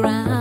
ground.